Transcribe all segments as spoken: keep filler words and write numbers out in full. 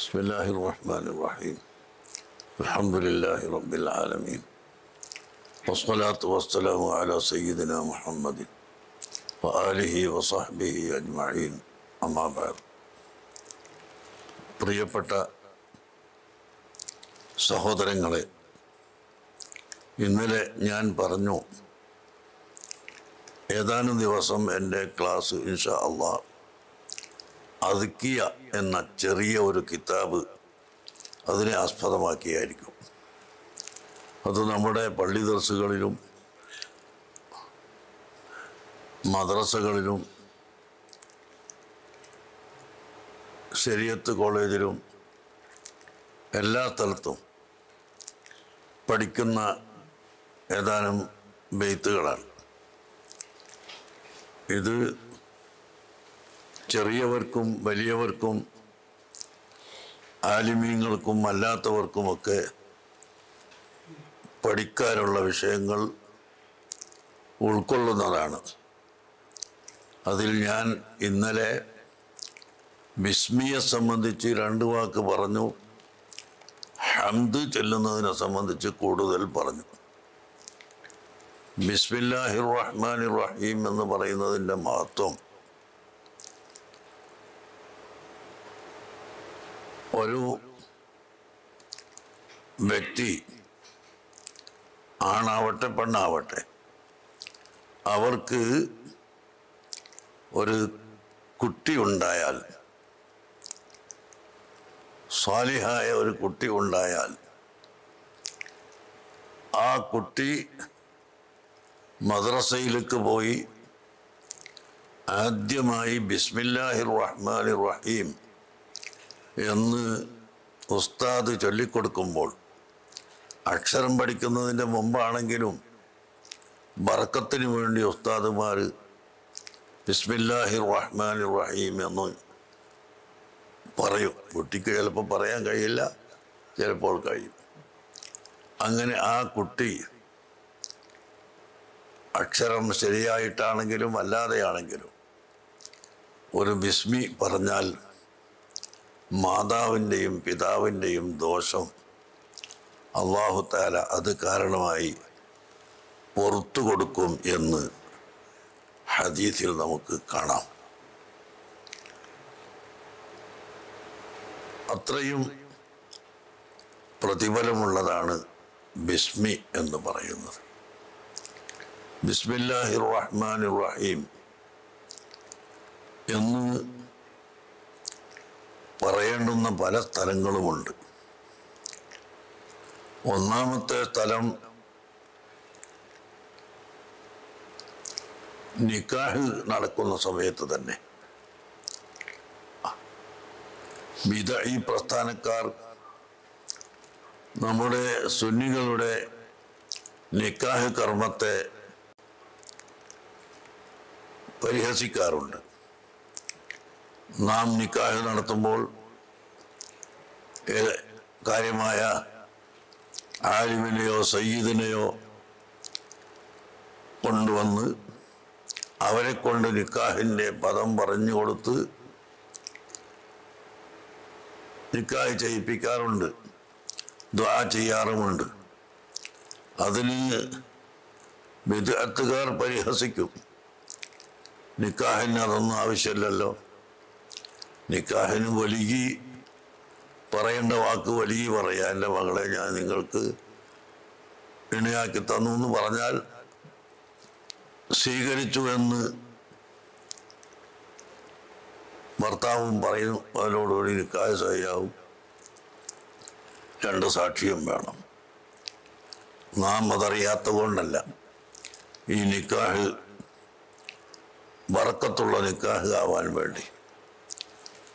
بسم الله الرحمن الرحيم الحمد لله رب العالمين والصلاة والسلام على سيدنا محمد وآله وصحبه أجمعين أما بعد പ്രിയപ്പെട്ട സഹോദരങ്ങളെ, ഇന്നലെ ഞാൻ പറഞ്ഞു, ഏതാനും ദിവസം എൻ്റെ ക്ലാസ് ഇൻഷാ അള്ളാഹ് അദ്കിയ എന്ന ചെറിയ ഒരു കിതാബ് അതിനെ ആസ്പദമാക്കിയായിരിക്കും. അത് നമ്മുടെ പള്ളി ദർസുകളിലും മദ്രസകളിലും ശരിയത്ത് കോളേജിലും എല്ലാ സ്ഥലത്തും പഠിക്കുന്ന ഏതാനും ബെയ്ത്തുകളാണ്. ഇത് ചെറിയവർക്കും വലിയവർക്കും ആലിമീങ്ങൾക്കും അല്ലാത്തവർക്കുമൊക്കെ പഠിക്കാനുള്ള വിഷയങ്ങൾ ഉൾക്കൊള്ളുന്നതാണ്. അതിൽ ഞാൻ ഇന്നലെ ബിസ്മിയെ സംബന്ധിച്ച് രണ്ട് വാക്ക് പറഞ്ഞു, ഹംദ് ചൊല്ലുന്നതിനെ സംബന്ധിച്ച് കൂടുതൽ പറഞ്ഞു. ബിസ്മില്ലാഹിർ റഹ്മാനിർ റഹീം എന്ന് പറയുന്നതിൻ്റെ മഹത്വം ഒരു വ്യക്തി ആണാവട്ടെ പെണ്ണാവട്ടെ അവർക്ക് ഒരു കുട്ടി ഉണ്ടായാൽ, സാലിഹായ ഒരു കുട്ടി ഉണ്ടായാൽ, ആ കുട്ടി മദ്രസയിലേക്ക് പോയി ആദ്യമായി ബിസ്മില്ലാഹിർ റഹ്മാനിർ റഹീം എന്ന് ഉസ്താദ് ചൊല്ലിക്കൊടുക്കുമ്പോൾ, അക്ഷരം പഠിക്കുന്നതിൻ്റെ മുമ്പാണെങ്കിലും ബർക്കത്തിന് വേണ്ടി ഉസ്താദുമാർ ബിസ്മില്ലാഹിർ റഹ്മാനിർ റഹീം എന്ന് പറയും. കുട്ടിക്ക് ചിലപ്പോൾ പറയാൻ കഴിയില്ല, ചിലപ്പോൾ കഴിയും. അങ്ങനെ ആ കുട്ടി അക്ഷരം ശരിയായിട്ടാണെങ്കിലും അല്ലാതെയാണെങ്കിലും ഒരു ബിസ്മി പറഞ്ഞാൽ മാതാവിൻ്റെയും പിതാവിൻ്റെയും ദോഷം അല്ലാഹു തആല അത് കാരണമായി പുറത്തു കൊടുക്കും എന്ന് ഹദീസിൽ നമുക്ക് കാണാം. അത്രയും പ്രതിഫലമുള്ളതാണ് ബിസ്മി എന്ന് പറയുന്നത്. ബിസ്മില്ലാഹിർ റഹ്മാനിർ റഹീം എന്ന് പറയേണ്ടുന്ന പല സ്ഥലങ്ങളുമുണ്ട്. ഒന്നാമത്തെ സ്ഥലം നിക്കാഹ് നടക്കുന്ന സമയത്ത് തന്നെ. ബിദഈ പ്രസ്ഥാനക്കാർ നമ്മുടെ സുന്നികളുടെ നിക്കാഹ് കർമ്മത്തെ പരിഹസിക്കാറുണ്ട്. നാം നിക്കാഹ് നടത്തുമ്പോൾ കാര്യമായ ആലിമിനെയോ സയ്യിദിനെയോ കൊണ്ടുവന്ന് അവരെ കൊണ്ട് നിക്കാഹിൻ്റെ പദം പറഞ്ഞു കൊടുത്ത് നിക്കാഹ് ചെയ്യിപ്പിക്കാറുണ്ട്, ദുആ ചെയ്യാറുമുണ്ട്. അതിന് ബിദ്അത്തുകാർ പരിഹസിക്കും. നിക്കാഹിന് അതൊന്നും ആവശ്യമില്ലല്ലോ, നിക്കാഹിന് വലിയ പറയേണ്ട വാക്ക് വലിയ പറയാം, എൻ്റെ മകളെ ഞാൻ നിങ്ങൾക്ക് ഇണയാക്കി തന്നു എന്ന് പറഞ്ഞാൽ സ്വീകരിച്ചു എന്ന് ഭർത്താവും പറയും. അതിനോടുകൂടി നിക്കാഹ് സഹിയാവും, രണ്ട് സാക്ഷിയും വേണം. നാം അതറിയാത്ത കൊണ്ടല്ല, ഈ നിക്കാഹ് ബർക്കത്തുള്ള നിക്കാഹ് ആവാൻ വേണ്ടി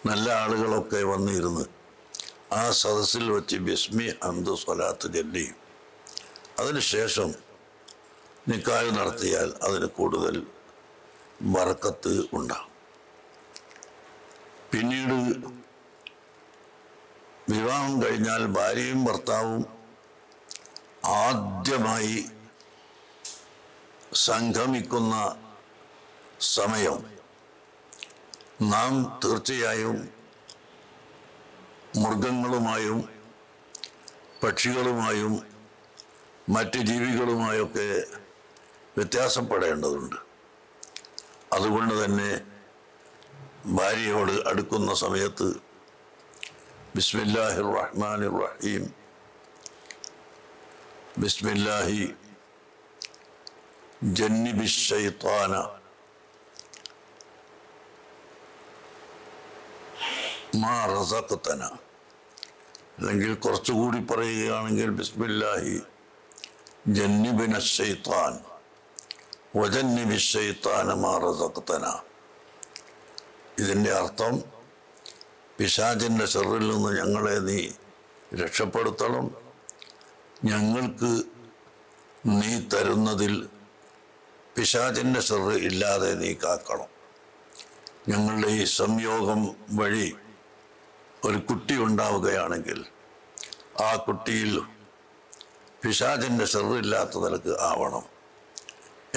നല്ല ആളുകളൊക്കെ വന്നിരുന്ന് ആ സദസ്സിൽ വെച്ച് ബിസ്മി ഹംദ് സ്വലാത്ത് ചൊല്ലി അതിനുശേഷം നിക്കാഹ് നടത്തിയാൽ അതിന് കൂടുതൽ ബർക്കത്ത് ഉണ്ടാകും. പിന്നീട് വിവാഹം കഴിഞ്ഞാൽ ഭാര്യയും ഭർത്താവും ആദ്യമായി സംഗമിക്കുന്ന സമയം നാം തീർച്ചയായും മൃഗങ്ങളുമായും പക്ഷികളുമായും മറ്റ് ജീവികളുമായൊക്കെ വ്യത്യാസപ്പെടേണ്ടതുണ്ട്. അതുകൊണ്ട് തന്നെ ഭാര്യയോട് അടുക്കുന്ന സമയത്ത് ബിസ്മില്ലാഹിർ റഹ്മാനിർ റഹീം, ബിസ്മില്ലാഹി ജന്നിബിശ് ശൈത്താന മാ റസഖ്തന, അല്ലെങ്കിൽ കുറച്ചുകൂടി പറയുകയാണെങ്കിൽ ബിസ്മില്ലാഹി ജന്നിബിന ശൈത്താൻ വജന്നിബിശ് ശൈത്താന മാ റസഖ്തന. ഇതിൻ്റെ അർത്ഥം, പിശാചിൻ്റെ ശറിൽ നിന്ന് ഞങ്ങളെ നീ രക്ഷപ്പെടുത്തണം, ഞങ്ങൾക്ക് നീ തരുന്നതിൽ പിശാചിൻ്റെ ശറ് ഇല്ലാതെ നീ കാക്കണം. ഞങ്ങളുടെ ഈ സംയോഗം വഴി ഒരു കുട്ടി ഉണ്ടാവുകയാണെങ്കിൽ ആ കുട്ടിയിൽ പിശാചിൻ്റെ ശറില്ലാത്ത നിലക്ക് ആവണം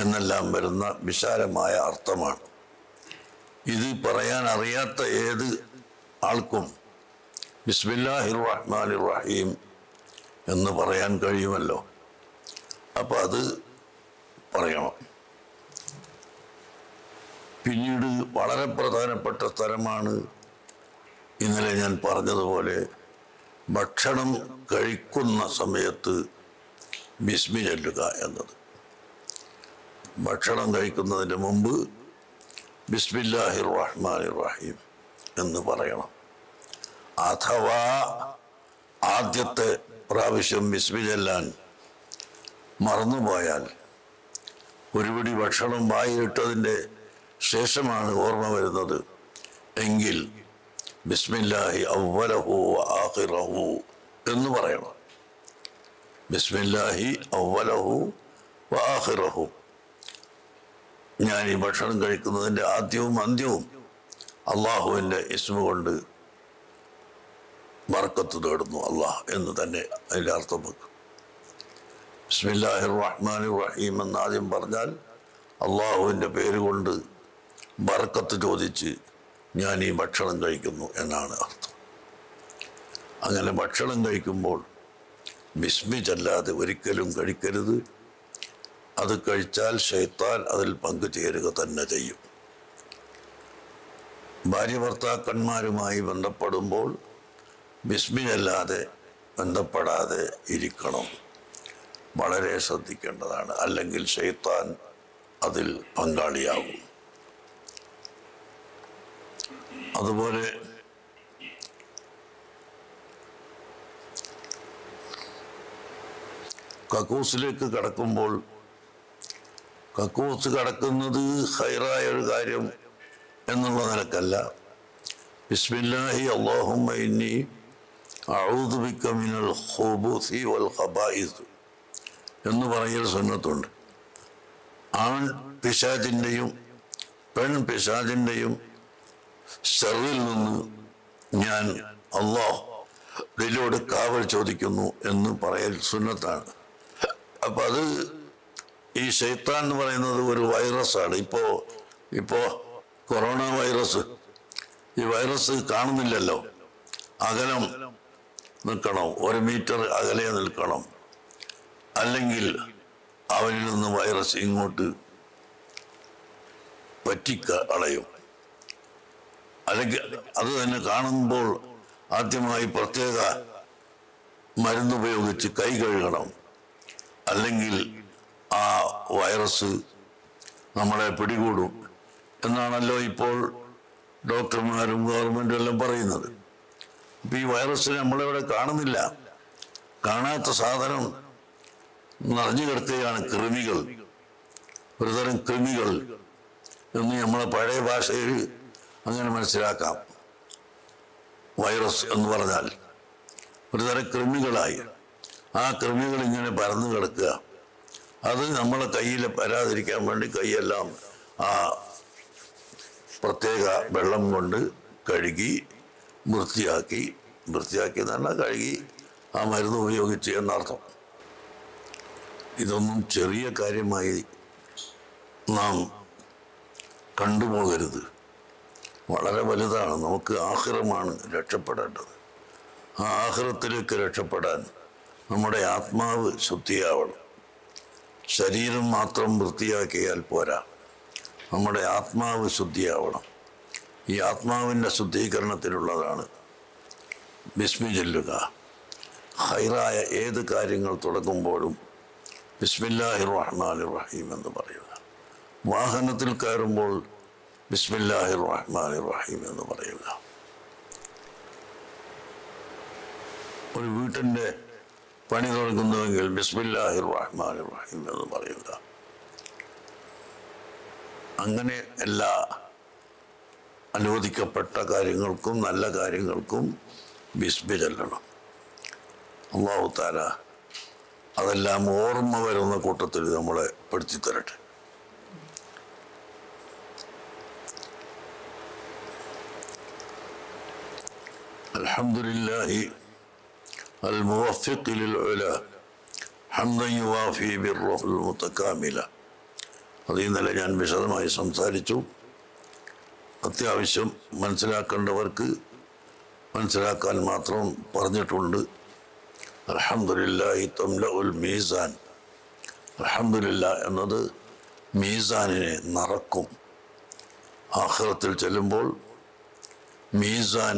എന്നെല്ലാം വരുന്ന വിശാലമായ അർത്ഥമാണ്. ഇത് പറയാൻ അറിയാത്ത ഏത് ആൾക്കും ബിസ്മില്ലാഹിർ റഹ്മാനിർ റഹീം എന്ന് പറയാൻ കഴിയുമല്ലോ. അപ്പം അത് പറയണം. പിന്നീട് വളരെ പ്രധാനപ്പെട്ട സ്ഥലമാണ് ഇന്നലെ ഞാൻ പറഞ്ഞതുപോലെ ഭക്ഷണം കഴിക്കുന്ന സമയത്ത് ബിസ്മി ചൊല്ലുക എന്നത്. ഭക്ഷണം കഴിക്കുന്നതിന് മുമ്പ് ബിസ്മില്ലാഹിർ റഹ്മാനിർ റഹീം എന്ന് പറയണം. അഥവാ ആദ്യത്തെ പ്രാവശ്യം ബിസ്മി ചൊല്ലാൻ മറന്നുപോയാൽ, ഒരുപിടി ഭക്ഷണം വായിലിട്ടതിൻ്റെ ശേഷമാണ് ഓർമ്മ വരുന്നത് എങ്കിൽ ബിസ്മില്ലാഹി അവ്വലഹു ആഖിറഹു എന്ന് പറയണം. ബിസ്മില്ലാഹി അവ്വലഹു ആഖിറഹു, ഞാൻ ഈ ഭക്ഷണം കഴിക്കുന്നതിൻ്റെ ആദ്യവും അന്ത്യവും അള്ളാഹുവിൻ്റെ ഇസ്മ കൊണ്ട് ബർക്കത്ത് തേടുന്നു അള്ളാഹ് എന്ന് തന്നെ അതിൻ്റെ അർത്ഥം വെക്കും. ബിസ്മില്ലാഹിർ റഹ്മാനിർ റഹീം എന്ന് ആദ്യം പറഞ്ഞാൽ അള്ളാഹുവിൻ്റെ പേരുകൊണ്ട് ബർക്കത്ത് ചോദിച്ച് ഞാൻ ഈ ഭക്ഷണം കഴിക്കുന്നു എന്നാണ് അർത്ഥം. അങ്ങനെ ഭക്ഷണം കഴിക്കുമ്പോൾ ബിസ്മി ചൊല്ലാതെ ഒരിക്കലും കഴിക്കരുത്. അത് കഴിച്ചാൽ ശൈത്താൻ അതിൽ പങ്കുചേരുക തന്നെ ചെയ്യും. ഭാര്യ ഭർത്താക്കന്മാരുമായി ബന്ധപ്പെടുമ്പോൾ ബിസ്മില്ലാതെ ബന്ധപ്പെടാതെ ഇരിക്കണം. വളരെ ശ്രദ്ധിക്കേണ്ടതാണ്, അല്ലെങ്കിൽ ശൈത്താൻ അതിൽ പങ്കാളിയാകും. അതുപോലെ കക്കൂസിലേക്ക് കടക്കുമ്പോൾ, കക്കൂസ് കടക്കുന്നത് ഹൈറായ ഒരു കാര്യം എന്നുള്ള നിലക്കല്ല, ബിസ്മില്ലാഹി അല്ലാഹുമ്മ ഇന്നി അഊദു ബിക മിനൽ ഖുബൂസി വൽ ഖബായിസ് എന്ന് പറയുന്ന സുന്നത്തുണ്ട്. ആൺ പിശാചിൻ്റെയും പെൺ പിശാചിൻ്റെയും ശറിൽ നിന്ന് ഞാൻ അല്ലാഹ് ഇതിലൂടെ കാവൽ ചോദിക്കുന്നു എന്ന് പറയൽ സുന്നത്താണ്. അപ്പം അത് ഈ ശൈത്താൻ എന്ന് പറയുന്നത് ഒരു വൈറസാണ്. ഇപ്പോൾ ഇപ്പോൾ കൊറോണ വൈറസ്, ഈ വൈറസ് കാണുന്നില്ലല്ലോ. അകലം നിൽക്കണം, ഒരു മീറ്റർ അകലെ നിൽക്കണം, അല്ലെങ്കിൽ അവരിൽ നിന്ന് വൈറസ് ഇങ്ങോട്ട് പറ്റിക്കളയും. അല്ലെങ്കിൽ അത് തന്നെ കാണുമ്പോൾ ആദ്യമായി പ്രത്യേക മരുന്നുപയോഗിച്ച് കൈ കഴുകണം, അല്ലെങ്കിൽ ആ വൈറസ് നമ്മളെ പിടികൂടും എന്നാണല്ലോ ഇപ്പോൾ ഡോക്ടർമാരും ഗവൺമെൻറ്റും എല്ലാം പറയുന്നത്. അപ്പോൾ ഈ വൈറസ് നമ്മളിവിടെ കാണുന്നില്ല. കാണാത്ത സാധനം നിറഞ്ഞു കിടക്കുകയാണ്. കൃമികൾ, ഒരുതരം കൃമികൾ എന്ന് നമ്മളെ പഴയ ഭാഷയിൽ അങ്ങനെ മനസ്സിലാക്കാം. വൈറസ് എന്ന് പറഞ്ഞാൽ ഒരുതരം കൃമികളായി ആ കൃമികൾ ഇങ്ങനെ പരന്നു കിടക്കുക. അത് നമ്മളെ കയ്യിൽ വരാതിരിക്കാൻ വേണ്ടി കൈയെല്ലാം ആ പ്രത്യേക വെള്ളം കൊണ്ട് കഴുകി വൃത്തിയാക്കി വൃത്തിയാക്കി തന്നെ കഴുകി ആ മരുന്ന് ഉപയോഗിച്ച് എന്നർത്ഥം. ഇതൊന്നും ചെറിയ കാര്യമായി നാം കണ്ടുപോകരുത്. വളരെ വലുതാണ്. നമുക്ക് ആഖിറമാണ് രക്ഷപ്പെടേണ്ടത്. ആഖിറത്തിലേക്ക് രക്ഷപ്പെടാൻ നമ്മുടെ ആത്മാവ് ശുദ്ധിയാവണം. ശരീരം മാത്രം വൃത്തിയാക്കിയാൽ പോരാ, നമ്മുടെ ആത്മാവ് ശുദ്ധിയാവണം. ഈ ആത്മാവിൻ്റെ ശുദ്ധീകരണത്തിനുള്ളതാണ് ബിസ്മി ചൊല്ലുക. ഹൈറായ ഏത് കാര്യങ്ങൾ തുടങ്ങുമ്പോഴും ബിസ്മില്ലാഹിർ റഹ്മാനിർ റഹീം എന്ന് പറയുക. വാഹനത്തിൽ കയറുമ്പോൾ ബിസ്മില്ലാഹിർ റഹ്മാനിർ റഹീം എന്ന് പറയുക. ഒരു വീട്ടിൻ്റെ പണി തുടങ്ങുന്നുവെങ്കിൽ ബിസ്മില്ലാഹിർ റഹ്മാനിർ റഹീം എന്ന് പറയുക. അങ്ങനെ എല്ലാ അനുവദിക്കപ്പെട്ട കാര്യങ്ങൾക്കും നല്ല കാര്യങ്ങൾക്കും ബിസ്മി ചൊല്ലണം. അല്ലാഹു തആല അതെല്ലാം ഓർമ്മ വരുന്ന കൂട്ടത്തിൽ നമ്മളെ പെടുത്തി തരട്ടെ. അൽഹംദുലില്ലാഹി الموفق للعلا حمدا يوافي بالروح المتكاملة. അത് ഇന്നലെ ഞാൻ വിശദമായി സംസാരിച്ചു. അത്യാവശ്യം മനസ്സിലാക്കേണ്ടവർക്ക് മനസ്സിലാക്കാൻ മാത്രം പറഞ്ഞിട്ടുണ്ട്. അൽഹംദുലില്ലാഹി തംലഉൽ മീസാൻ. അൽഹംദുലില്ലാഹ് എന്നത് മീസാനിനെ നിറക്കും. ആഖിറത്തിൽ ചെല്ലുമ്പോൾ മീസാൻ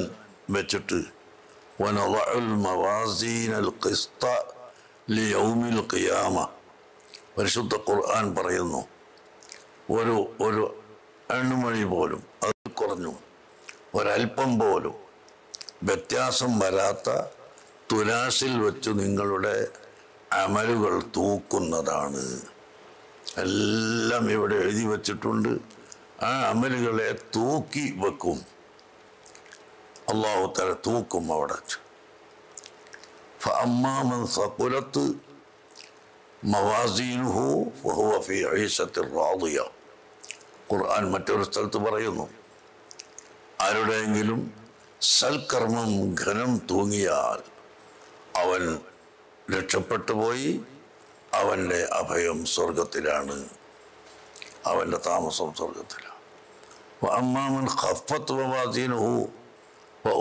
വെച്ചിട്ട് وَنَضَعُ الْمَوَازِينَ الْقِسْطَ لِيَوْمِ الْقِيَامَةِ പരിശുദ്ധ ഖുർആൻ പറയുന്നു, ഒരു ഒരു അണുമണി പോലും, അത് കുറഞ്ഞു ഒരൽപ്പം പോലും വ്യത്യാസം വരാത്ത തുലാസിൽ വച്ചു നിങ്ങളുടെ അമലുകൾ തൂക്കുന്നതാണ്. എല്ലാം ഇവിടെ എഴുതി വച്ചിട്ടുണ്ട്. ആ അമലുകളെ തൂക്കി വെക്കും അള്ളാഹു തല, തൂക്കും അവിടെ. ഫഅമ്മാമൻ സഖുലത് മവാസീനുഹു ഫഹുവ ഫീ ഈശത്തിൻ റാദിയ. ഖുർആൻ മറ്റൊരു സ്ഥലത്ത് പറയുന്നു, ആരുടെയെങ്കിലും സൽക്കർമ്മം ഘനം തൂങ്ങിയാൽ അവൻ രക്ഷപ്പെട്ടു പോയി, അവൻ്റെ അഭയം സ്വർഗത്തിലാണ്, അവൻ്റെ താമസം സ്വർഗത്തിലാണ്. ഫഅമ്മാമൻ ഖഫ്ഫത് മവാസീനുഹു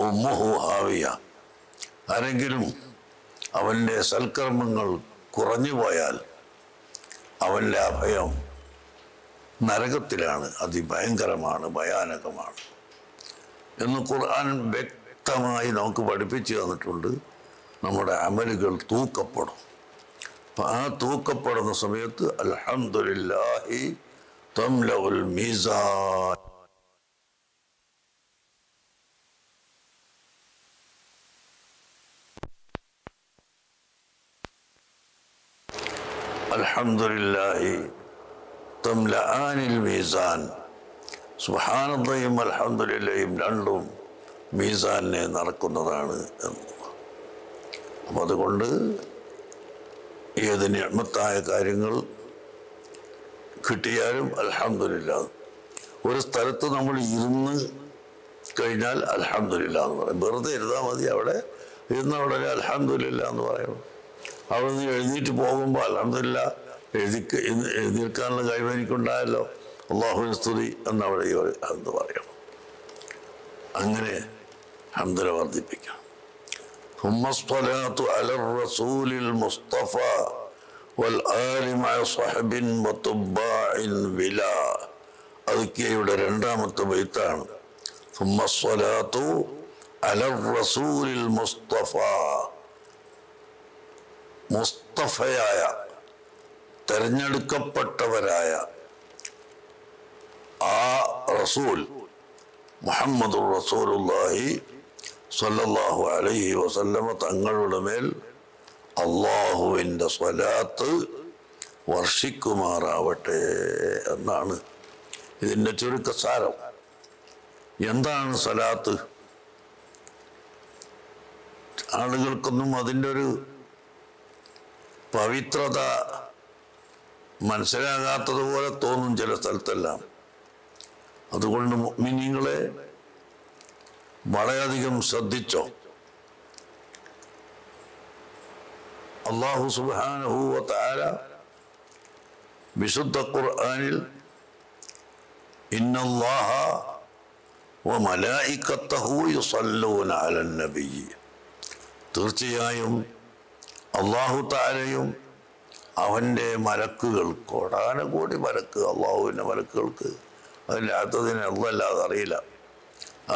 ഉമ്മുഹു ഹാവിയ. ആരെങ്കിലും അവൻ്റെ സൽക്കർമ്മങ്ങൾ കുറഞ്ഞു പോയാൽ അവൻ്റെ അഭയം നരകത്തിലാണ്, അതിഭയങ്കരമാണ്, ഭയാനകമാണ് എന്ന് ഖുർആൻ വ്യക്തമായി നമുക്ക് പഠിപ്പിച്ചു തന്നിട്ടുണ്ട്. നമ്മുടെ അമലുകൾ തൂക്കപ്പെടും. അപ്പം ആ തൂക്കപ്പെടുന്ന സമയത്ത് അൽഹംദുലില്ലാഹി തംലഉൽ മീസാൻ. അൽഹംദുലില്ലാഹി തംലആനിൽ മീസാൻ. സുബ്ഹാനല്ലാഹും അൽഹംദുലില്ലാഹിയും രണ്ടും മീസാനെ നിറക്കുന്നതാണ് എന്ന്. അപ്പം അതുകൊണ്ട് ഏത് നിഅ്മത്തായ കാര്യങ്ങൾ കിട്ടിയാലും അൽഹംദുലില്ലാഹ്. ഒരു സ്ഥലത്ത് നമ്മൾ ഇരുന്ന് കഴിഞ്ഞാൽ അൽഹംദുലില്ലാഹ് എന്ന് പറയും. വെറുതെ ഇരുന്നാൽ മതി, അവിടെ ഇരുന്ന ഉടനെ അൽഹംദുലില്ലാഹ് എന്ന് പറയണം. അവിടെ നിന്ന് എഴുന്നേറ്റ് പോകുമ്പോൾ അൽഹംദുലില്ലാഹ് എഴുതി എഴുന്നേൽക്കാനുള്ള കഴിവ് എനിക്കുണ്ടായല്ലോ, അല്ലാഹുവിന് സ്തുതി എന്നവിടെ എന്ന് പറയണം. അങ്ങനെ ഹംദുല വർദ്ധിപ്പിക്കണം. ثم الصلاة على الرسول المصطفى والآل مع صحب وتباع بلا. അദ്കിയയുടെ രണ്ടാമത്തെ ബൈത്താണ്. ثم الصلاة على الرسول المصطفى. മുസ്തഫയായ, തെരഞ്ഞെടുക്കപ്പെട്ടവരായ ആ റസൂൽ മുഹമ്മദ് റസൂലുള്ളാഹി സ്വല്ലല്ലാഹു അലൈഹി വസല്ലമ തങ്ങളുടെ മേൽ അള്ളാഹുവിൻ്റെ സ്വലാത്ത് വർഷിക്കുമാറാവട്ടെ എന്നാണ് ഇതിൻ്റെ ചുരുക്കസാരം. എന്താണ് സ്വലാത്ത്? ആളുകൾക്കൊന്നും അതിൻ്റെ ഒരു പവിത്രത മനസ്സിലാകാത്തതുപോലെ തോന്നും ചില സ്ഥലത്തെല്ലാം. അതുകൊണ്ട് മുഅ്മിനീങ്ങളെ വളരെയധികം ശ്രദ്ധിച്ചോ. അല്ലാഹു സുബ്ഹാനഹു വ തആല വിശുദ്ധ ഖുർആനിൽ ഇന്നല്ലാഹ വ മലായികതഹു യുസല്ലൂന അലൻ നബിയ്യ തീർച്ചയായും അള്ളാഹു താലയും അവൻ്റെ മലക്കുകൾ, കോടാനുകോടി മലക്ക്, അള്ളാഹുവിൻ്റെ മലക്കുകൾക്ക് അതിൻ്റെ അർത്ഥത്തിനെ അള്ളല്ലാതെ അറിയില്ല.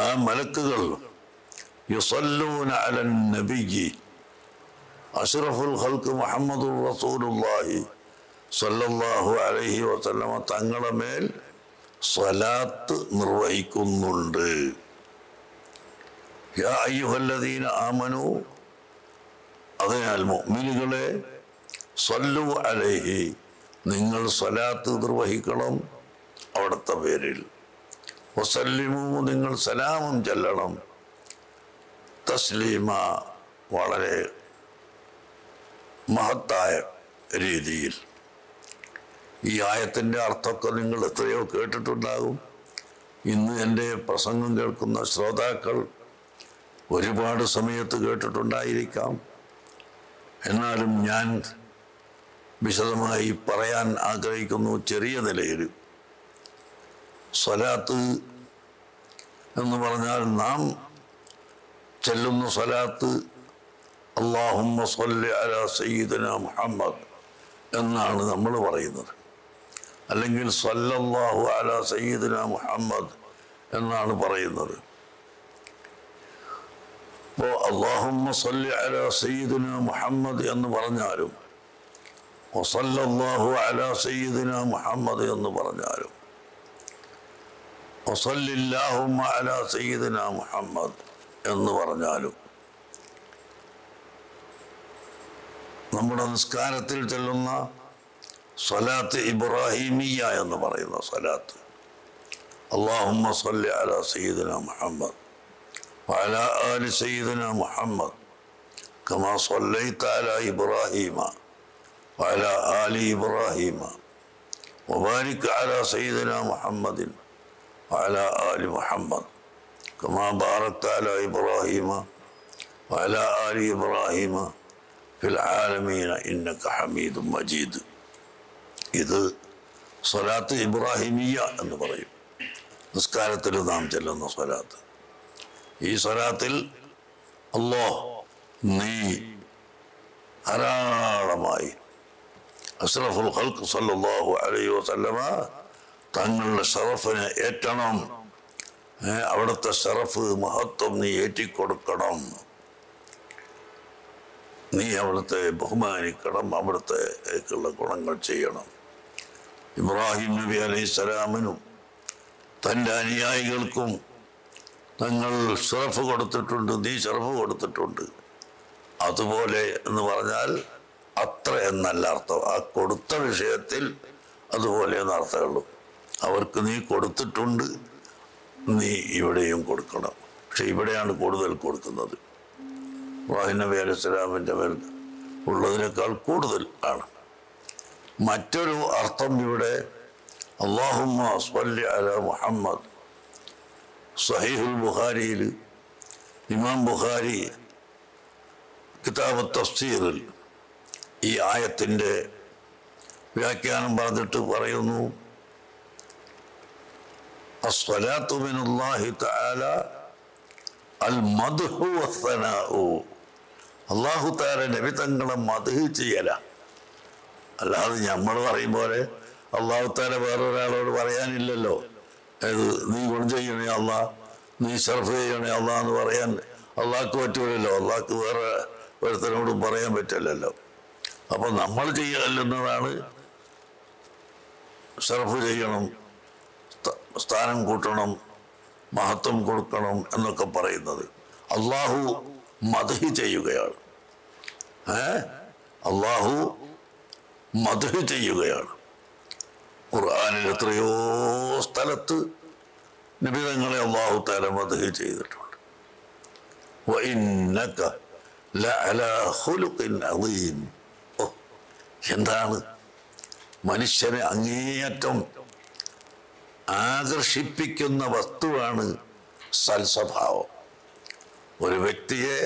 ആ മലക്കുകൾ യുസല്ലൂന അലൻ നബിയ്യി അഷ്റഫുൽ ഖൽഖ് മുഹമ്മദുർ റസൂലുള്ളാഹി സല്ലല്ലാഹു അലൈഹി വസല്ലമ തങ്ങളുടെ മേൽ സ്വലാത്ത് നിർവഹിക്കുന്നുണ്ട്. യാ അയ്യുഹല്ലദീന ആമനു, അതിനാൽ മുഅ്മിനുകളെ, സല്ലു അലൈഹി, നിങ്ങൾ സ്വലാത്ത് നിർവഹിക്കണം അവിടുത്തെ പേരിൽ. വസല്ലിമു, നിങ്ങൾ സലാമും ചൊല്ലണം. തസ്ലീമ, വളരെ മഹത്തായ രീതിയിൽ. ഈ ആയത്തിൻ്റെ അർത്ഥമൊക്കെ നിങ്ങൾ എത്രയോ കേട്ടിട്ടുണ്ടാകും. ഇന്ന് എൻ്റെ പ്രസംഗം കേൾക്കുന്ന ശ്രോതാക്കൾ ഒരുപാട് സമയത്ത് കേട്ടിട്ടുണ്ടായിരിക്കാം. എന്നാലും ഞാൻ വിശദമായി പറയാൻ ആഗ്രഹിക്കുന്നു. ചെറിയ നിലയിൽ സ്വലാത്ത് എന്ന് പറഞ്ഞാൽ നാം ചെല്ലുന്ന സ്വലാത്ത് അല്ലാഹുമ്മ സ്വല്ലി അലാ സയ്യിദിനാ മുഹമ്മദ് എന്നാണ് നമ്മൾ പറയുന്നത്. അല്ലെങ്കിൽ സ്വല്ലല്ലാഹു അലാ സയ്യിദിനാ മുഹമ്മദ് എന്നാണ് പറയുന്നത്. ഇപ്പോൾ അല്ലാഹുമ്മ സ്വല്ലി അലാ സയ്യിദിനാ മുഹമ്മദ് എന്ന് പറഞ്ഞാലും വസല്ലല്ലാഹു അലാ സയ്യിദിനാ മുഹമ്മദ് എന്ന് പറഞ്ഞാലും വസല്ലില്ലാഹുമ്മ അലാ സയ്യിദിനാ മുഹമ്മദ് എന്ന് പറഞ്ഞാലും നമ്മുടെ നിസ്കാരത്തിൽ ചെല്ലുന്ന സ്വലാത്ത് ഇബ്രാഹിമിയ എന്ന് പറയുന്ന സ്വലാത്ത്, അല്ലാഹുമ്മ സ്വല്ലി അലാ സയ്യിദിനാ മുഹമ്മദ് വഅലാ ആലി സയ്യിദിനാ മുഹമ്മദ് കമാ സ്വല്ലൈത അലാ ഇബ്രാഹിമ വഅലാ ആലി ഇബ്രാഹിമ വബാരിക് അലാ സയ്യിദിനാ മുഹമ്മദിൻ വഅലാ ആലി മുഹമ്മദ് കമാ ബാറക്ത അലാ ഇബ്രാഹിമ വഅലാ ആലി ഇബ്രാഹിമ ഫിൽ ആലമീന ഇന്നക ഹമീദും മജീദ്. ഇത് സ്വലാത്ത് ഇബ്രാഹിമിയ എന്ന് പറയും. നിസ്കാരത്തിൽ നാം ചെല്ലുന്ന സ്വലാത്ത്. ഈ സ്വലാത്തിൽ അല്ലാ, നീ ധാരാളമായി അഷ്റഫുൽ ഖൽഖ് സല്ലല്ലാഹു അലൈഹി വസല്ലമ തങ്ങളുടെ ഷറഫിനെ ഏറ്റണം, അവിടുത്തെ ഷറഫ് മഹത്വം നീ ഏറ്റിക്കൊടുക്കണം, നീ അവിടുത്തെ ബഹുമാനിക്കണം, അവിടുത്തേക്കുള്ള ഗുണങ്ങൾ ചെയ്യണം. ഇബ്രാഹിം നബി അലൈഹി സ്വലാമിനും തൻ്റെ അനുയായികൾക്കും തങ്ങൾ ഷറഫ് കൊടുത്തിട്ടുണ്ട്, നീ ഷറഫ് കൊടുത്തിട്ടുണ്ട്. അതുപോലെ എന്ന് പറഞ്ഞാൽ അത്ര എന്നല്ല അർത്ഥം. ആ കൊടുത്ത വിഷയത്തിൽ അതുപോലെ എന്നർത്ഥമുള്ളൂ. അവർക്ക് നീ കൊടുത്തിട്ടുണ്ട്, നീ ഇവിടെയും കൊടുക്കണം. പക്ഷെ ഇവിടെയാണ് കൂടുതൽ കൊടുക്കുന്നത്. ഇബ്രാഹിം നബി അലൈഹി സ്വലാമിൻ്റെ മേൽ ഉള്ളതിനേക്കാൾ കൂടുതൽ ആണ്. മറ്റൊരു അർത്ഥം ഇവിടെ അല്ലാഹുമ്മ സ്വല്ലി അലാ മുഹമ്മദ്. സഹീഹുൽ ബുഖാരിയിൽ ഇമാം ബുഖാരി കിതാബ് തഫ്സീറിൽ ഈ ആയത്തിൻ്റെ വ്യാഖ്യാനം പറഞ്ഞിട്ട് പറയുന്നു, അസ്വലാത്തു മിനല്ലാഹി തആല അൽ മദ്ഹു വസ്സനാഉ. അള്ളാഹു താല നബി തങ്ങളെ മദ്ഹ് ചെയ്യല. അല്ലാതെ നമ്മൾ പറയും പോലെ അള്ളാഹു താല വേറൊരാളോട് പറയാനില്ലല്ലോ. അത് നീ ഗുണം ചെയ്യണേ അള്ളാ, നീ ഷർഫ് ചെയ്യണേ അള്ളാ എന്ന് പറയാൻ അള്ളാഹ്ക്ക് പറ്റൂലല്ലോ. അള്ളാഹ്ക്ക് വേറെ ഒരുത്തനോടും പറയാൻ പറ്റില്ലല്ലോ. അപ്പം നമ്മൾ ചെയ്യല്ലെന്നതാണ് ഷർഫ് ചെയ്യണം, സ്ഥാനം കൂട്ടണം, മഹത്വം കൊടുക്കണം എന്നൊക്കെ പറയുന്നത്. അള്ളാഹു മദ്ഹ് ചെയ്യുകയാണ്, ഏ അള്ളാഹു മദ്ഹ് ചെയ്യുകയാണ്. ഖുർആനിൽ എത്രയോ സ്ഥലത്ത് നബി തങ്ങളെ അള്ളാഹു തആല മദ്ഹ് ചെയ്തിട്ടുണ്ട്. വഇന്നക ലഅലാ ഖുലുഖിൻ അദീം. എന്താണ് മനുഷ്യനെ അങ്ങേയറ്റം ആകർഷിപ്പിക്കുന്ന വസ്തുവാണ് സൽസ്വഭാവം. ഒരു വ്യക്തിയെ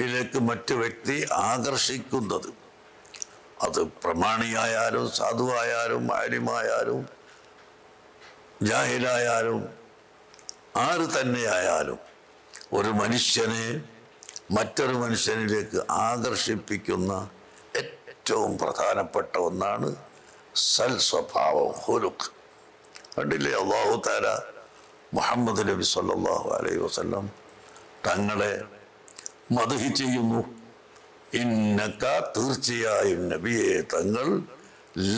ഇതിലേക്ക് മറ്റു വ്യക്തി ആകർഷിക്കുന്നത്, അത് പ്രമാണിയായാലും സാധുവായാലും ആലിമായാലും ജാഹിലായാലും ആര് തന്നെയായാലും, ഒരു മനുഷ്യനെ മറ്റൊരു മനുഷ്യനിലേക്ക് ആകർഷിപ്പിക്കുന്ന ഏറ്റവും പ്രധാനപ്പെട്ട ഒന്നാണ് സൽ സ്വഭാവം, ഹുലുഖ്. കണ്ടില്ലേ, അല്ലാഹു തആല മുഹമ്മദ് നബി സല്ലല്ലാഹു അലൈഹി വസല്ലം തങ്ങളെ മദ്ഹ് ചെയ്യുന്നു. ഇന്നക, തീർച്ചയായും നബിയെ തങ്ങൾ,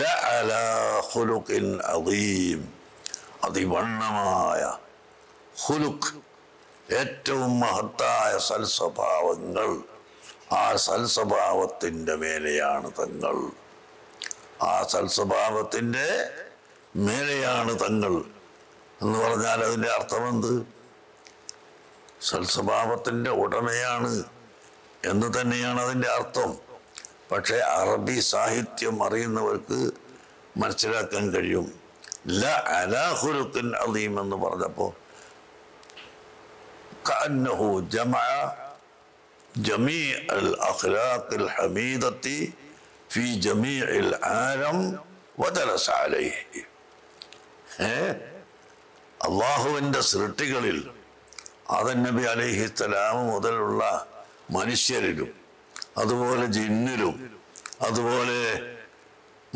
ലഅല ഖുലുഖിൻ അദീം, അതിവണ്ണമായ ഖുലുഖ്, ഏറ്റവും മഹത്തായ സൽസ്വഭാവങ്ങൾ, ആ സൽസ്വഭാവത്തിൻ്റെ മേലെയാണ് തങ്ങൾ, ആ സൽസ്വഭാവത്തിൻ്റെ മേലെയാണ് തങ്ങൾ എന്ന് പറഞ്ഞാൽ അതിൻ്റെ അർത്ഥമെന്ത്? സൽസ്വഭാവത്തിൻ്റെ ഉടമയാണ് എന്ന് തന്നെയാണ് അതിൻ്റെ അർത്ഥം. പക്ഷേ അറബി സാഹിത്യം അറിയുന്നവർക്ക് മനസ്സിലാക്കാൻ കഴിയും, ല അലാ ഖുലുഖിൻ അദീം എന്ന് പറഞ്ഞപ്പോൾ കഅന്നഹു ജമഅ ജമീഅൽ അഖ്ലാഖിൽ ഹമീദത്തി ഫീ ജമീഇൽ ആലം വദലസ അലൈഹി. അല്ലാഹുവിൻ്റെ സൃഷ്ടികളിൽ ആദം നബി അലൈഹിസ്സലാം മുതലുള്ള മനുഷ്യരിലും അതുപോലെ ജിന്നിലും അതുപോലെ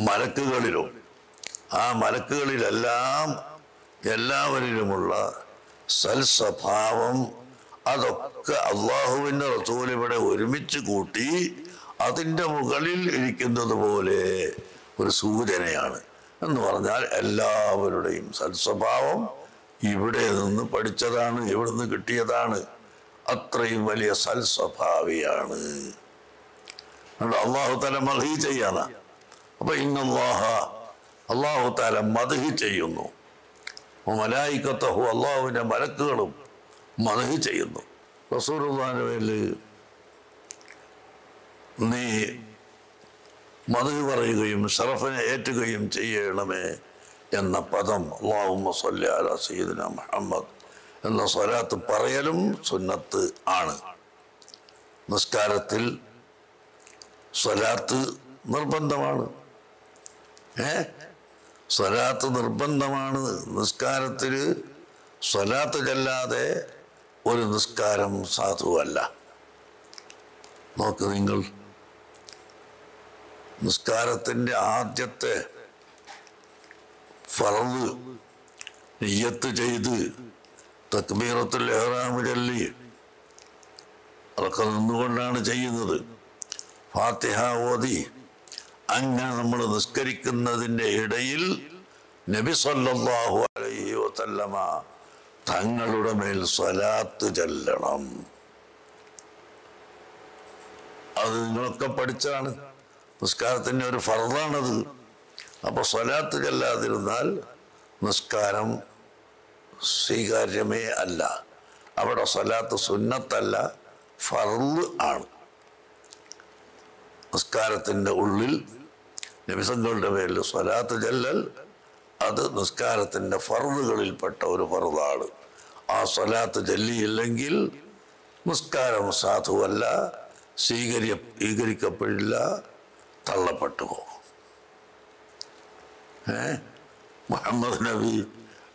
മലക്കുകളിലും ആ മലക്കുകളിലെല്ലാം എല്ലാവരിലുമുള്ള സൽസ്വഭാവം അതൊക്കെ അള്ളാഹുവിൻ്റെ റസൂൽ ഇവിടെ ഒരുമിച്ച് കൂട്ടി അതിൻ്റെ മുകളിൽ ഇരിക്കുന്നത് പോലെ ഒരു സൂചനയാണ് എന്ന് പറഞ്ഞാൽ എല്ലാവരുടെയും സൽസ്വഭാവം ഇവിടെ നിന്ന് പഠിച്ചതാണ്, ഇവിടെ നിന്ന് കിട്ടിയതാണ്. അത്രയും വലിയ സൽസ്വഭാവിയാണ്. അള്ളാഹു തആല മദ്ഹ് ചെയ്യാനാ. അപ്പൊ ഇന്നല്ലാഹ, അള്ളാഹു തആല മദ്ഹ് ചെയ്യുന്നു. മലായികത്തുഹു, അള്ളാഹുവിൻ്റെ മലക്കുകളും മദ്ഹ് ചെയ്യുന്നു. റസൂലുള്ളാഹിന്റെ പേരിൽ നീ മദ്ഹ് പറയുകയും ശറഫിനെ ഏറ്റുകയും ചെയ്യണമേ എന്ന പദം, അല്ലാഹുമ്മ സ്വല്ലി അലാ സയ്യിദിനാ മുഹമ്മദ് എന്ന സ്വലാത്ത് പറയലും സുന്നത്ത് ആണ്. നിസ്കാരത്തിൽ സ്വലാത്ത് നിർബന്ധമാണ്. ഏ സ്വലാത്ത് നിർബന്ധമാണ്. നിസ്കാരത്തിൽ സ്വലാത്ത് ചെല്ലാതെ ഒരു നിസ്കാരം സാധുവല്ല. നോക്ക് നിങ്ങൾ, നിസ്കാരത്തിൻ്റെ ആദ്യത്തെ ഫർള് നിയ്യത്ത് ചെയ്ത് തക്ബീറത്തുൽ ഇഹ്റാം ചൊല്ലി അതൊക്കെ നിന്നുകൊണ്ടാണ് ചെയ്യുന്നത്. ഫാത്തിഹ ഓതി അങ്ങനെ നമ്മൾ നിസ്കരിക്കുന്നതിൻ്റെ ഇടയിൽ നബി സല്ലല്ലാഹു അലൈഹി വസല്ലമ തങ്ങളുടെ മേൽ സ്വലാത്ത് ചൊല്ലണം. അത് നിങ്ങളൊക്കെ പഠിച്ചാണ്. നിസ്കാരത്തിൻ്റെ ഒരു ഫർളാണത്. അപ്പോൾ സ്വലാത്ത് ചൊല്ലാതിരുന്നാൽ നിസ്കാരം സ്വീകാര്യമേ അല്ല. അവിടെ സ്വലാത്ത് സുന്നത്തല്ല, ഫർള് ആണ്. നിസ്കാരത്തിൻ്റെ ഉള്ളിൽ നബിസങ്ങളുടെ പേരിൽ സ്വലാത്ത് ചൊല്ലൽ അത് നിസ്കാരത്തിൻ്റെ ഫർളുകളിൽപ്പെട്ട ഒരു ഫർളാണ്. ആ സ്വലാത്ത് ചൊല്ലിയില്ലെങ്കിൽ നിസ്കാരം സാധുവല്ല, സ്വീകരിക്ക സ്വീകരിക്കപ്പെടില്ല, തള്ളപ്പെട്ടു പോകും. ഏ മുഹമ്മദ് നബി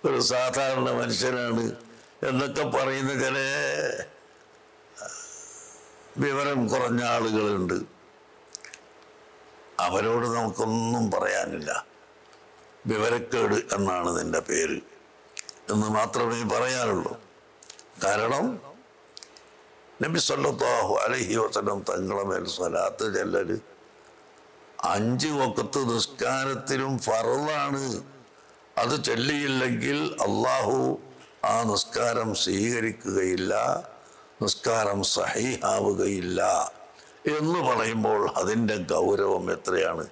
ഒരു സാധാരണ മനുഷ്യനാണ് എന്നൊക്കെ പറയുന്ന ചില വിവരം കുറഞ്ഞ ആളുകളുണ്ട്. അവരോട് നമുക്കൊന്നും പറയാനില്ല. വിവരക്കേട് എന്നാണ് നിൻ്റെ പേര് എന്ന് മാത്രമേ പറയാനുള്ളൂ. കാരണം നബി സല്ലല്ലാഹു അലൈഹി വസല്ലം തങ്ങളെ മേൽ സ്വലാത്ത് ചൊല്ലൽ അഞ്ച് വഖത്ത് നിസ്കാരത്തിലും ഫർളാണ്. അത് ചൊല്ലിയില്ലെങ്കിൽ അള്ളാഹു ആ നിസ്കാരം സ്വീകരിക്കുകയില്ല, നിസ്കാരം സഹീഹാവുകയില്ല എന്ന് പറയുമ്പോൾ അതിൻ്റെ ഗൗരവം എത്രയാണ്!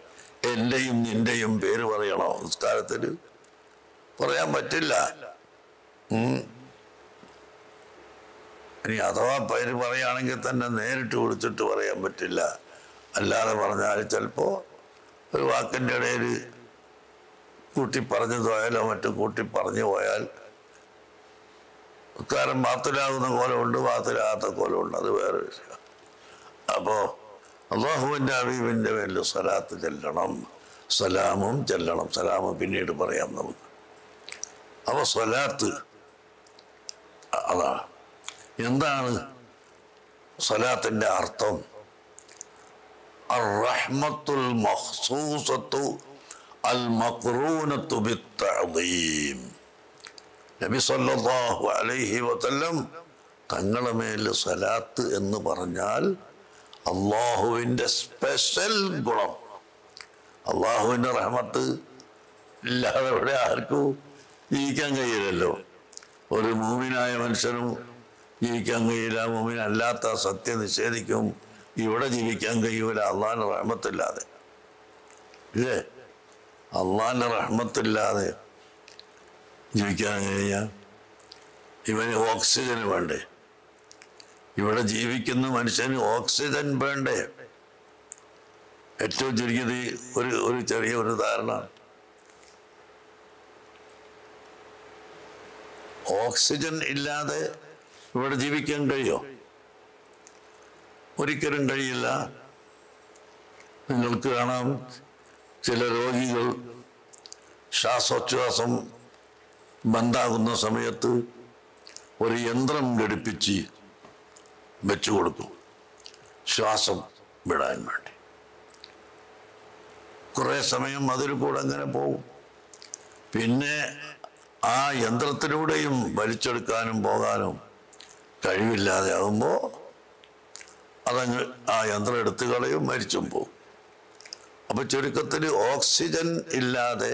എൻ്റെയും നിൻ്റെയും പേര് പറയണോ നിസ്കാരത്തിൽ? പറയാൻ പറ്റില്ല. ഇനി അഥവാ പേര് പറയുകയാണെങ്കിൽ തന്നെ നേരിട്ട് വിളിച്ചിട്ട് പറയാൻ പറ്റില്ല. അല്ലാതെ പറഞ്ഞാൽ ചിലപ്പോൾ ഒരു വാക്കിൻ്റെ ഇടയിൽ കൂട്ടി പറഞ്ഞു പോയാലോ മറ്റും കൂട്ടി പറഞ്ഞു പോയാൽ കാരണം ബാത്തിലാകുന്ന കോലമുണ്ട്, ബാത്തിലാകാത്ത കോലമുണ്ട്, അത് വേറെ വിഷയം. അപ്പോൾ അല്ലാഹുവിൻ്റെ ഹബീബിൻ്റെ പേരിൽ സ്വലാത്ത് ചെല്ലണം, സലാമും ചെല്ലണം. സലാമ് പിന്നീട് പറയാം നമുക്ക്. അപ്പോൾ സ്വലാത്ത് അതാണ്. എന്താണ് സലാത്തിൻ്റെ അർത്ഥം അർറഹ്മത്തുൽ മഖ്സൂസത്തു അൽ മഖ്റൂനത്തു ബിത്തഅദീം. നബി സല്ലല്ലാഹു അലൈഹി വസല്ലം തങ്ങളുടെ മേൽ സലാത്ത് എന്ന് പറഞ്ഞാൽ അള്ളാഹുവിൻ്റെ സ്പെഷ്യൽ ഗുണം, അള്ളാഹുവിൻ്റെ റഹ്മത്ത് ഇല്ലാതെ ഇവിടെ ആർക്കും ജീവിക്കാൻ കഴിയില്ലല്ലോ. ഒരു മുഅ്മിനായ മനുഷ്യനും ജീവിക്കാൻ കഴിയില്ല, മുഅ്മിനല്ലാത്ത സത്യനിഷേധിക്കും ഇവിടെ ജീവിക്കാൻ കഴിയൂല അള്ളാഹിൻ്റെ റഹ്മത്തില്ലാതെ. ഇല്ലേ, അള്ളാഹിൻ്റെ റഹ്മത്തില്ലാതെ ജീവിക്കാൻ കഴിയാം? ഇവന് ഓക്സിജന് വേണ്ടേ? ഇവിടെ ജീവിക്കുന്ന മനുഷ്യന് ഓക്സിജൻ വേണ്ടേ? ഏറ്റവും ചുരുങ്ങിയത് ഒരു ഒരു ചെറിയ ഒരു ധാരണ, ഓക്സിജൻ ഇല്ലാതെ ഇവിടെ ജീവിക്കാൻ കഴിയോ? ഒരിക്കലും കഴിയില്ല. നിങ്ങൾക്ക് കാണാം ചില രോഗികൾ ശ്വാസോച്ഛ്വാസം ബന്ധാകുന്ന സമയത്ത് ഒരു യന്ത്രം ഘടിപ്പിച്ച് വെച്ചു കൊടുക്കും ശ്വാസം വിടാൻ വേണ്ടി. കുറേ സമയം അതിൽ കൂടെ അങ്ങനെ പോകും. പിന്നെ ആ യന്ത്രത്തിലൂടെയും വലിച്ചെടുക്കാനും പോകാനും കഴിവില്ലാതെ ആകുമ്പോൾ അതങ്ങ് ആ യന്ത്രം എടുത്തു കളയും, മരിച്ചും പോകും. അപ്പോൾ ചുരുക്കത്തിൽ ഓക്സിജൻ ഇല്ലാതെ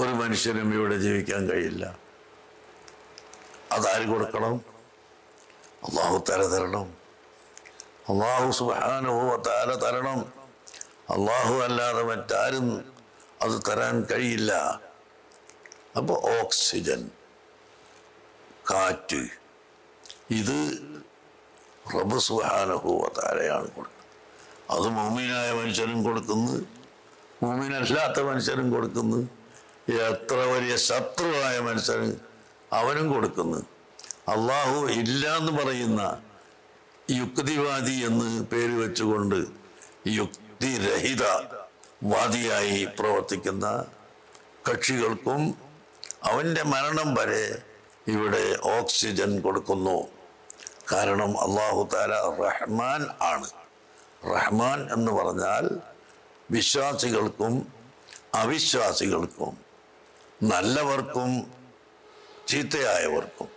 ഒരു മനുഷ്യനും ഇവിടെ ജീവിക്കാൻ കഴിയില്ല. അതാര് കൊടുക്കണം? അള്ളാഹു തല തരണം. അള്ളാഹു സുബ്ഹാനഹു വ തആല തരണം. അള്ളാഹു അല്ലാതെ മറ്റാരും അത് തരാൻ കഴിയില്ല. അപ്പോൾ ഓക്സിജൻ, കാറ്റ്, ഇത് റബ്ബ് സുബ്ഹാനഹു വ തആലയാണ് കൊടുക്കുന്നത്. അത് മുഅ്മിനായ മനുഷ്യനും കൊടുക്കുന്നത്, മുഅ്മിനല്ലാത്ത മനുഷ്യനും കൊടുക്കുന്നത്, എത്ര വലിയ ശത്രുവായ മനുഷ്യന് അവനും കൊടുക്കുന്നത്. അള്ളാഹു ഇല്ല എന്ന് പറയുന്ന യുക്തിവാദി എന്ന് പേര് വെച്ചുകൊണ്ട് യുക്തിരഹിത വാദിയായി പ്രവർത്തിക്കുന്ന കക്ഷികൾക്കും അവൻ്റെ മരണം വരെ ഇവിടെ ഓക്സിജൻ കൊടുക്കുന്നു. കാരണം അള്ളാഹു തആല റഹ്മാൻ ആണ്. റഹ്മാൻ എന്ന് പറഞ്ഞാൽ വിശ്വാസികൾക്കും അവിശ്വാസികൾക്കും നല്ലവർക്കും ചീത്തയായവർക്കും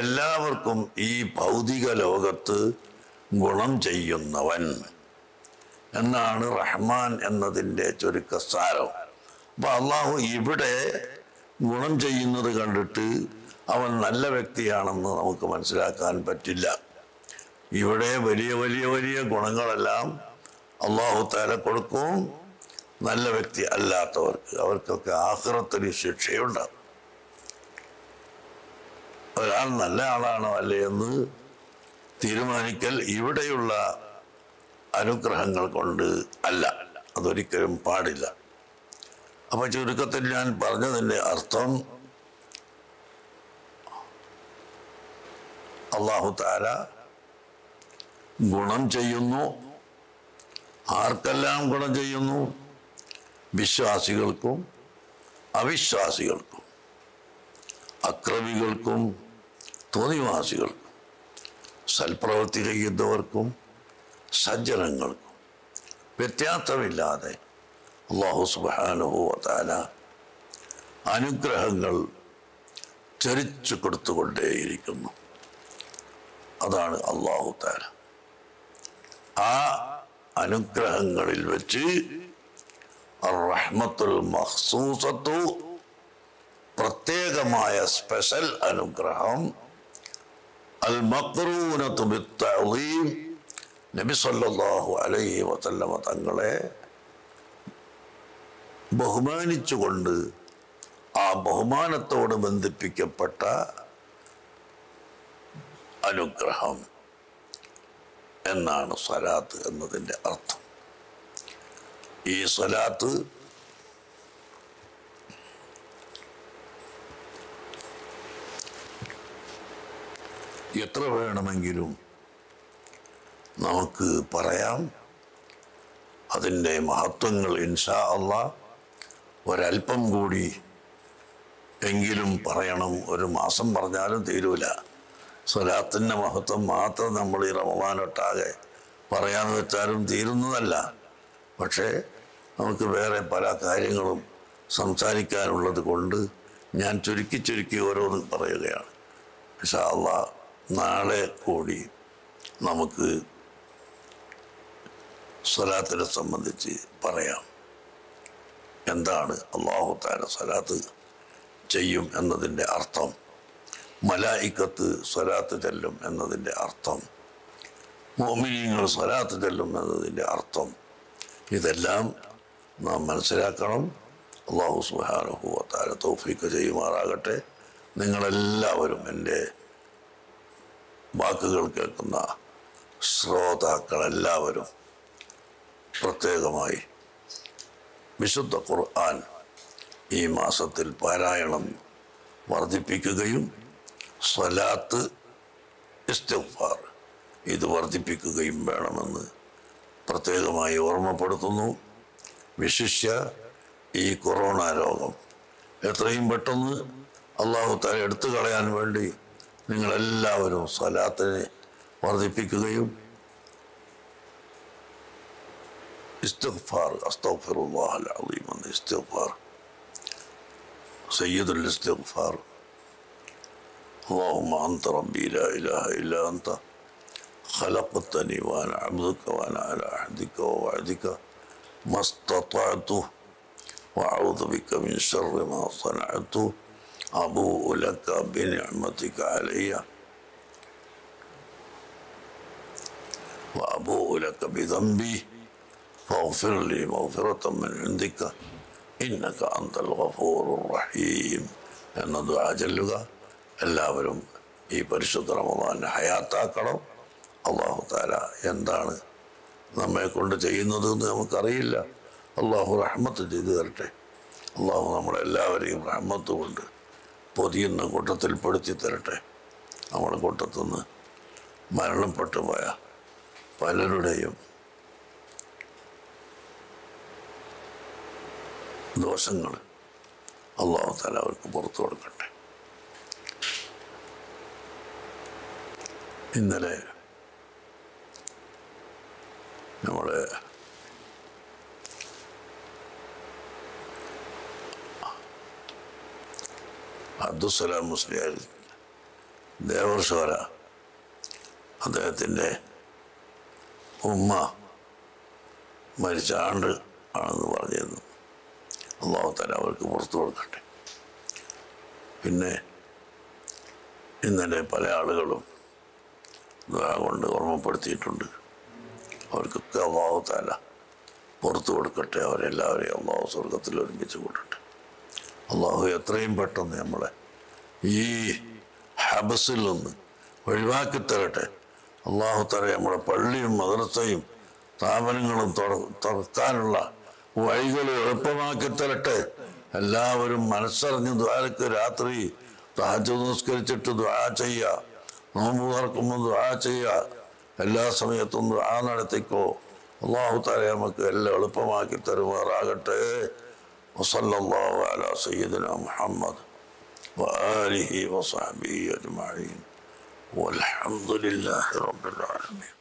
എല്ലാവർക്കും ഈ ഭൗതിക ലോകത്ത് ഗുണം ചെയ്യുന്നവൻ എന്നാണ് റഹ്മാൻ എന്നതിൻ്റെ ചുരുക്കസാരം. അപ്പം അള്ളാഹു ഇവിടെ ഗുണം ചെയ്യുന്നത് കണ്ടിട്ട് അവൻ നല്ല വ്യക്തിയാണെന്ന് നമുക്ക് മനസ്സിലാക്കാൻ പറ്റില്ല. ഇവിടെ വലിയ വലിയ വലിയ ഗുണങ്ങളെല്ലാം അള്ളാഹു തആല കൊടുക്കും നല്ല വ്യക്തി അല്ലാത്തവർക്ക്. അവർക്കൊക്കെ ആഖിറത്തിൽ ശിക്ഷയുണ്ടാകും. ഒരാൾ നല്ല ആളാണോ അല്ലേ എന്ന് തീരുമാനിക്കൽ ഇവിടെയുള്ള അനുഗ്രഹങ്ങൾ കൊണ്ട് അല്ല, അതൊരിക്കലും പാടില്ല. അപ്പം ചുരുക്കത്തിൽ ഞാൻ പറഞ്ഞതിൻ്റെ അർത്ഥം അല്ലാഹു തആല ഗുണം ചെയ്യുന്നു. ആർക്കെല്ലാം ഗുണം ചെയ്യുന്നു? വിശ്വാസികൾക്കും അവിശ്വാസികൾക്കും അക്രമികൾക്കും തോന്നിവാസികൾക്കും സൽപ്രവൃത്തി ചെയ്യുന്നവർക്കും സജ്ജനങ്ങൾക്കും വ്യത്യാസമില്ലാതെ അല്ലാഹു സുബ്ഹാനഹു വ തആല അനുഗ്രഹങ്ങൾ ചൊരിച്ചു കൊടുത്തുകൊണ്ടേയിരിക്കുന്നു. അതാണ് അല്ലാഹു തആല. ആ അനുഗ്രഹങ്ങളിൽ വെച്ച് അർറഹ്മത്തുൽ മഖ്സൂസത്തു പ്രത്യേകമായ സ്പെഷ്യൽ അനുഗ്രഹം, അൽ മഖ്റൂനത്തു ബിത്തഅദീം, നബി സല്ലല്ലാഹു അലൈഹി വസല്ലം തങ്ങളെ ബഹുമാനിച്ചുകൊണ്ട് ആ ബഹുമാനത്തോട് ബന്ധിപ്പിക്കപ്പെട്ട അനുഗ്രഹം എന്നാണ് സ്വലാത്ത് എന്നതിൻ്റെ അർത്ഥം. ഈ സ്വലാത്ത് എത്ര വേണമെങ്കിലും നമുക്ക് പറയാം. അതിൻ്റെ മഹത്വങ്ങൾ ഇൻഷാ അല്ലാഹ് ഒരല്പം കൂടി എങ്കിലും പറയണം. ഒരു മാസം പറഞ്ഞാലും തീരൂല, സ്വലാത്തിൻ്റെ മഹത്വം മാത്രം നമ്മൾ ഈ റമളാനൊട്ടാകെ പറയാന്ന് വെച്ചാലും തീരുന്നതല്ല. പക്ഷേ നമുക്ക് വേറെ പല കാര്യങ്ങളും സംസാരിക്കാനുള്ളത് കൊണ്ട് ഞാൻ ചുരുക്കി ചുരുക്കി ഓരോന്ന് പറയുകയാണ്. ഇൻഷാ അല്ലാഹ് നാളെ കൂടി നമുക്ക് സ്വലാത്തിനെ സംബന്ധിച്ച് പറയാം, എന്താണ് അല്ലാഹു തആല സ്വലാത്ത് ചെയ്യും എന്നതിൻ്റെ അർത്ഥം, മലായിക്കത്ത് സ്വലാത്ത് ചെല്ലും എന്നതിൻ്റെ അർത്ഥം, മുഅ്മിനീങ്ങൾ സ്വലാത്ത് ചെല്ലും എന്നതിൻ്റെ അർത്ഥം, ഇതെല്ലാം നാം മനസ്സിലാക്കണം. അല്ലാഹു സുബ്ഹാനഹു വ തആല തൗഫീഖ് ചെയ്യുമാറാകട്ടെ. നിങ്ങളെല്ലാവരും എൻ്റെ വാക്കുകൾ കേൾക്കുന്ന ശ്രോതാക്കളെല്ലാവരും പ്രത്യേകമായി വിശുദ്ധ ഖുർആൻ ഈ മാസത്തിൽ പാരായണം വർദ്ധിപ്പിക്കുകയും സ്വലാത്ത്, ഇസ്തിഗ്ഫാർ ഇത് വർദ്ധിപ്പിക്കുകയും വേണമെന്ന് പ്രത്യേകമായി ഓർമ്മപ്പെടുത്തുന്നു. വിശിഷ്യ ഈ കൊറോണ രോഗം എത്രയും പെട്ടെന്ന് അള്ളാഹു തആല എടുത്തു കളയാൻ വേണ്ടി നിങ്ങളെല്ലാവരും സ്വലാത്തിനെ വർദ്ധിപ്പിക്കുകയും ഇസ്തിഗ്ഫാർ, അസ്തഗ്ഫിറുല്ലാഹൽ അസീം എന്ന ഇസ്തിഗ്ഫാർ, സയ്യിദുൽ ഇസ്തിഗ്ഫാർ, അല്ലാഹുമ്മ അൻത റബ്ബി ലാ ഇലാഹ ഇല്ലാ അൻത ഖലഖ്തനീ വഅന അബ്ദുക വഅന അലാ അഹ്ദിക വവഅദിക മസ്തതഅതു വഅഊദു ബിക മിൻ ശർരി മാ സനഅതു അബൂഉ ലക ബിനിഅമതിക അലയ്യ വഅബൂഉ ലക ബിദംബി فاغفر لي مغفرة من عندك إنك أنت الغفور الرحيم എന്ന ദുആ ചൊല്ലുക. എല്ലാവരും ഈ പരിശുദ്ധ റമളാനെ ഹയാത്താക്കണം. അല്ലാഹു തആല എന്താണ് നമ്മെക്കൊണ്ട് ചെയ്യുന്നത് എന്ന് നമുക്കറിയില്ല. അല്ലാഹു റഹ്മത്ത് ചെയ്തു തരട്ടെ. അല്ലാഹു നമ്മളെല്ലാവരെയും റഹ്മത്ത് കൊണ്ട് പൊതിയുന്ന കൂട്ടത്തിൽപ്പെടുത്തി തരട്ടെ. നമ്മുടെ കൂട്ടത്തു നിന്ന് മരണപ്പെട്ടു പോയ പലരുടെയും ദോഷങ്ങൾ അല്ലാഹു തആല അവർക്ക് പുറത്തു കൊടുക്കട്ടെ. ഇന്നലെ നമ്മുടെ അബ്ദുസ്സലാം മുസ്ലിയാർ ദേവർശോല, അദ്ദേഹത്തിൻ്റെ ഉമ്മ മരിച്ച ആണ്ട് ആണെന്ന് പറഞ്ഞിരുന്നു. അല്ലാഹു തആല അവർക്ക് പുറത്തു കൊടുക്കട്ടെ. പിന്നെ ഇന്നലെ പല ആളുകളും ദുആ കൊണ്ട് ഓർമ്മപ്പെടുത്തിയിട്ടുണ്ട്. അവർക്കൊക്കെ അല്ലാഹു തആല പുറത്തു കൊടുക്കട്ടെ. അവരെല്ലാവരെയും അല്ലാഹു സ്വർഗത്തിൽ ഒരുമിച്ച് കൂട്ടട്ടെ. അല്ലാഹു എത്രയും പെട്ടെന്ന് നമ്മളെ ഈ ഹബസിൽ നിന്ന് ഒഴിവാക്കി തരട്ടെ. അല്ലാഹു തആല നമ്മുടെ പള്ളിയും മദ്രസയും സ്ഥാപനങ്ങളും തുറക്കാനുള്ള വഴികൾ എളുപ്പമാക്കി തരട്ടെ. എല്ലാവരും മനസ്സറിഞ്ഞ് ദുആക്ക് രാത്രി തഹജ്ജുദ് നിസ്കരിച്ചിട്ട് ദുആ ചെയ്യുക. നോമ്പ് തുറക്കുമ്പോൾ ദുആ ചെയ്യുക. എല്ലാ സമയത്തും ദുആ നടത്തിക്കോ. അല്ലാഹു തആല നമുക്ക് എല്ലാം എളുപ്പമാക്കി തരുമാറാകട്ടെ. വസല്ലല്ലാഹു അലാ സയ്യിദിനാ മുഹമ്മദ് വആലിഹി വസഹ്ബിഹി അജ്മഈൻ വൽഹംദുലില്ലാഹി റബ്ബിൽ ആലമീൻ.